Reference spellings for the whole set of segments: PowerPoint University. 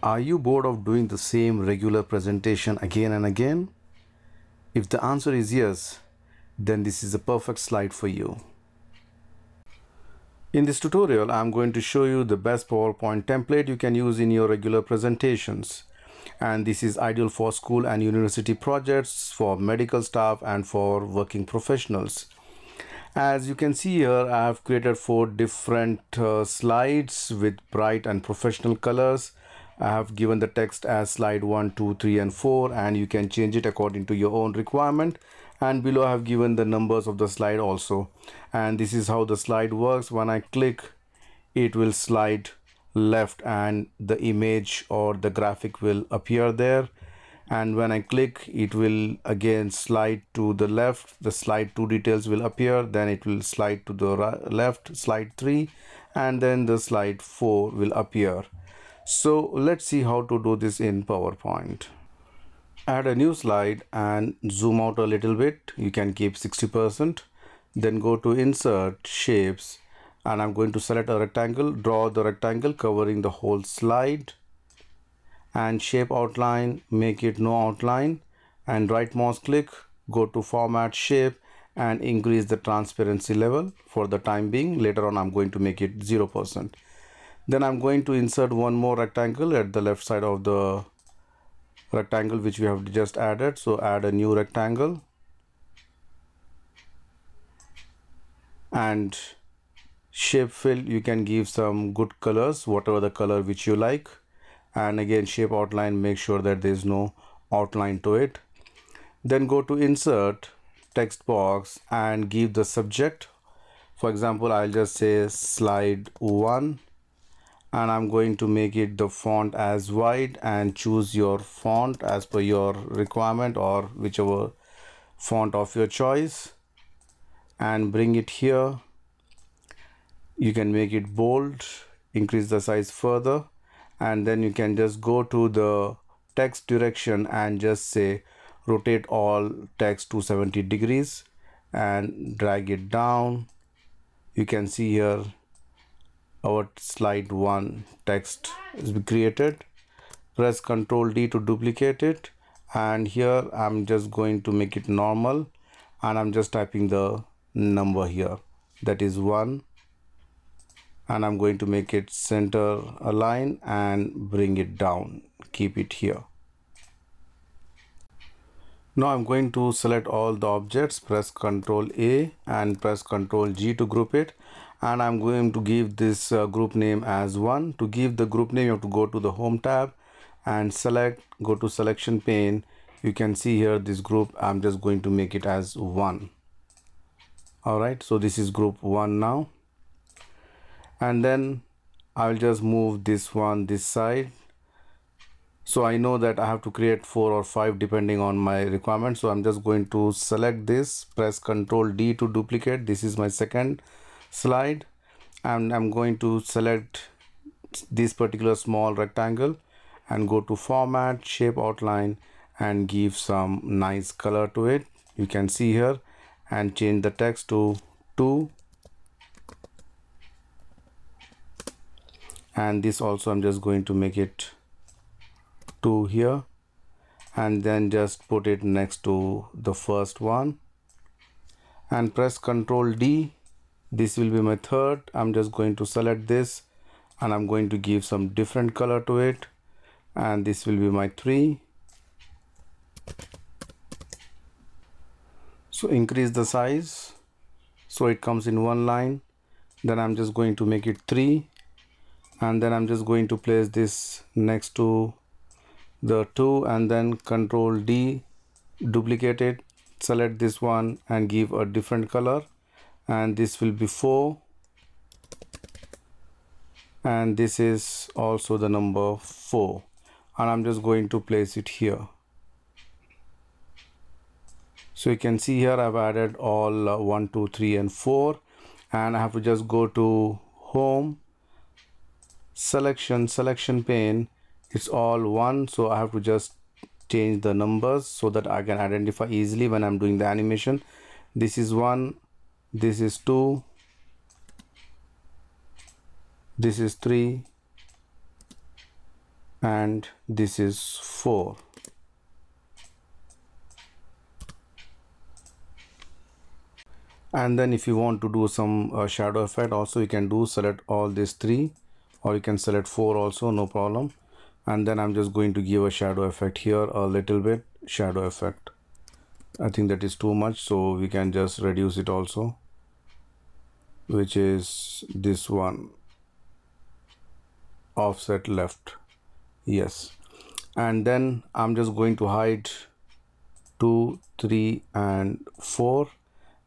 Are you bored of doing the same regular presentation again and again? If the answer is yes, then this is a perfect slide for you. In this tutorial, I'm going to show you the best PowerPoint template you can use in your regular presentations. And this is ideal for school and university projects, for medical staff, and for working professionals. As you can see here, I have created 4 different slides with bright and professional colors. I have given the text as slide 1, 2, 3 and 4, and you can change it according to your own requirement. And below I have given the numbers of the slide also. And this is how the slide works. When I click, it will slide left and the image or the graphic will appear there. And when I click, it will again slide to the left. The slide 2 details will appear. Then it will slide to the left, slide 3, and then the slide 4 will appear. So let's see how to do this in PowerPoint. Add a new slide and zoom out a little bit. You can keep 60%. Then go to Insert, Shapes, and I'm going to select a rectangle. Draw the rectangle covering the whole slide. And shape outline, make it no outline. And right mouse click, go to Format, Shape, and increase the transparency level for the time being. Later on, I'm going to make it 0%. Then I'm going to insert one more rectangle at the left side of the rectangle which we have just added. So add a new rectangle and shape fill. You can give some good colors, whatever the color which you like. And again, shape outline, make sure that there is no outline to it. Then go to Insert, Text Box, and give the subject. For example, I'll just say slide 1. And I'm going to make it the font as wide, and choose your font as per your requirement or whichever font of your choice, and bring it here. You can make it bold, increase the size further, and then you can just go to the text direction and just say rotate all text 270 degrees and drag it down. You can see here our slide 1 text is created. Press Ctrl D to duplicate it, and here I'm just going to make it normal, and I'm just typing the number here, that is 1, and I'm going to make it center align and bring it down, keep it here. Now I'm going to select all the objects, press Ctrl A and press Ctrl G to group it. And I'm going to give this group name as 1. To give the group name, you have to go to the Home tab and select, go to Selection pane. You can see here this group, I'm just going to make it as 1. Alright, so this is group 1 now. And then I'll just move this one this side. So I know that I have to create 4 or 5 depending on my requirement. So I'm just going to select this, press Ctrl D to duplicate. This is my second slide, and I'm going to select this particular small rectangle and go to Format, Shape Outline, and give some nice color to it. You can see here, and change the text to 2, and this also I'm just going to make it 2 here, and then just put it next to the first one and press Ctrl D. This will be my third. I'm just going to select this, and I'm going to give some different color to it, and this will be my 3. So increase the size so it comes in one line. Then I'm just going to make it 3, and then I'm just going to place this next to the 2, and then Ctrl D, duplicate it, select this one and give a different color. And this will be 4, and this is also the number 4, and I'm just going to place it here. So you can see here I've added all 1, 2, 3 and 4, and I have to just go to Home, Selection pane. It's all 1, so I have to just change the numbers so that I can identify easily when I'm doing the animation. This is 1. This is 2, this is 3, and this is 4. And then if you want to do some shadow effect also, you can do select all these 3, or you can select 4 also, no problem. And then I'm just going to give a shadow effect here, a little bit shadow effect. I think that is too much, so we can just reduce it also, which is this one, offset left, yes. And then I'm just going to hide 2, 3 and 4,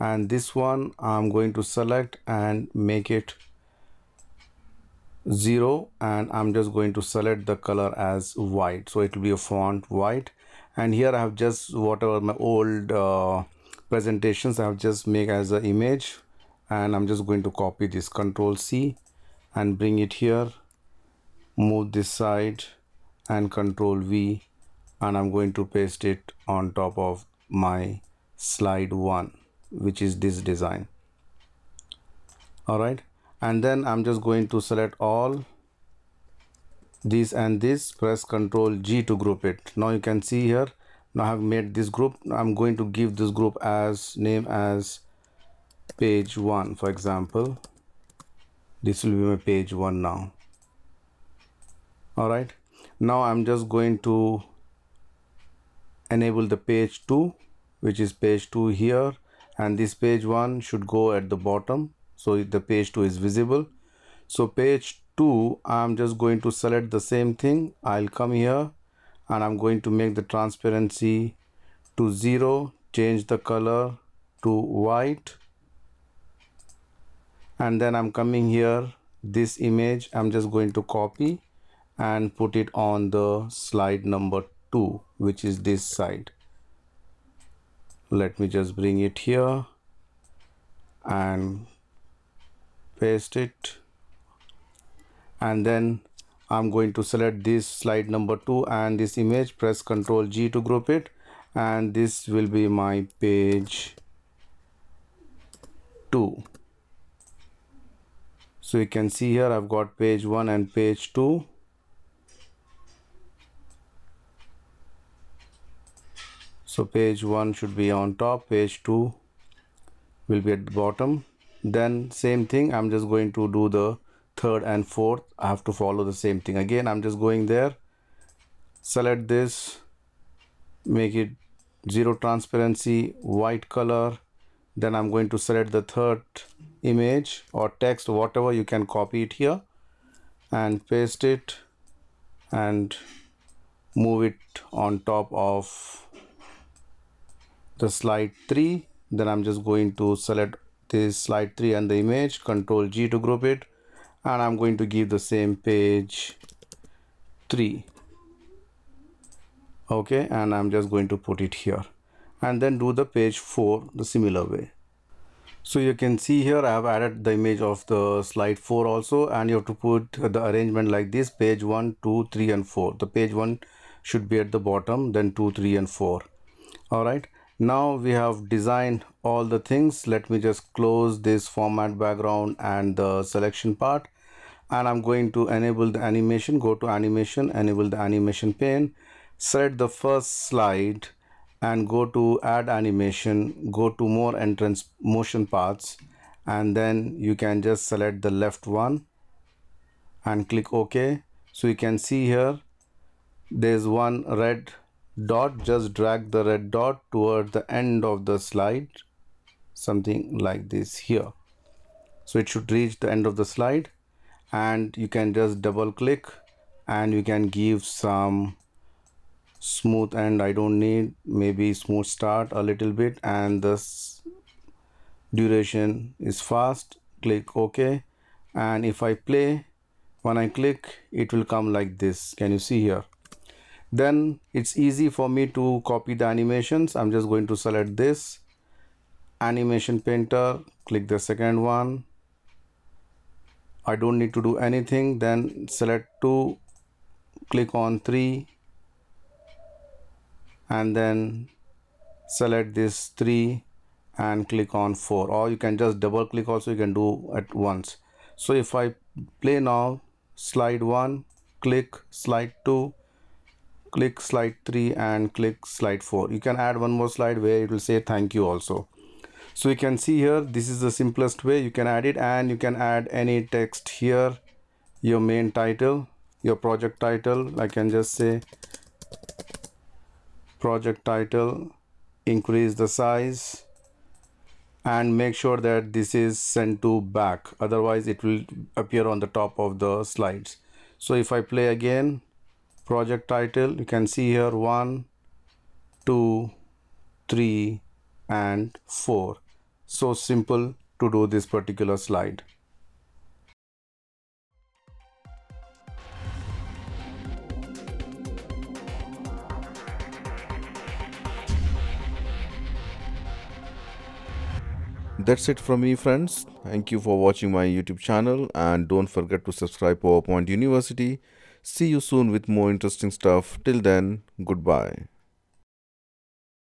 and this one I'm going to select and make it 0, and I'm just going to select the color as white, so it will be a font white. And here I have just whatever my old presentations I have just made as an image, and I'm just going to copy this, Control C, and bring it here, move this side, and Control V, and I'm going to paste it on top of my slide 1, which is this design. All right, and then I'm just going to select all these and this, press Control G to group it. Now you can see here, now I have made this group. I'm going to give this group as name as page 1, for example. This will be my page 1 now. All right, now I'm just going to enable the page 2, which is page 2 here, and this page 1 should go at the bottom, so the page 2 is visible. So page 2, I'm just going to select the same thing. I'll come here and I'm going to make the transparency to 0, change the color to white, and then I'm coming here, this image I'm just going to copy and put it on the slide number 2, which is this side. Let me just bring it here and paste it, and then I'm going to select this slide number 2 and this image, press Control G to group it, and this will be my page 2. So you can see here I've got page 1 and page 2. So page 1 should be on top, page 2 will be at the bottom. Then same thing, I'm just going to do the 3rd and 4th. I have to follow the same thing again. I'm just going there, select this, make it 0 transparency, white color. Then I'm going to select the 3rd image or text, whatever, you can copy it here and paste it and move it on top of the slide 3. Then I'm just going to select this slide 3 and the image, Control G to group it, and I'm going to give the same page 3. Okay, and I'm just going to put it here, and then do the page 4 the similar way. So you can see here I have added the image of the slide 4 also, and you have to put the arrangement like this, page 1, 2, 3 and 4. The page 1 should be at the bottom, then 2, 3 and 4. All right, now we have designed all the things. Let me just close this format background and the selection part, and I'm going to enable the animation. Go to animation, enable the animation pane, select the first slide and go to add animation, go to more entrance motion paths, and then you can just select the left one and click OK. So you can see here there's one red dot. Just drag the red dot toward the end of the slide, something like this here, so it should reach the end of the slide. And you can just double click and you can give some smooth end. I don't need, maybe smooth start a little bit, and this duration is fast. Click OK, and if I play, when I click, it will come like this. Can you see here? Then it's easy for me to copy the animations. I'm just going to select this animation painter, click the second one. I don't need to do anything. Then select 2, click on 3, and then select this 3 and click on 4, or you can just double click also, you can do at once. So if I play now, slide 1, click slide 2, click slide 3 and click slide 4. You can add one more slide where it will say thank you also. So you can see here, this is the simplest way you can add it, and you can add any text here, your main title, your project title. I can just say project title, increase the size and make sure that this is sent to back, otherwise it will appear on the top of the slides. So if I play again, project title, you can see here 1, 2, 3 and 4. So simple to do this particular slide. That's it from me, friends. Thank you for watching my YouTube channel, and don't forget to subscribe PowerPoint University. See you soon with more interesting stuff. Till then, goodbye.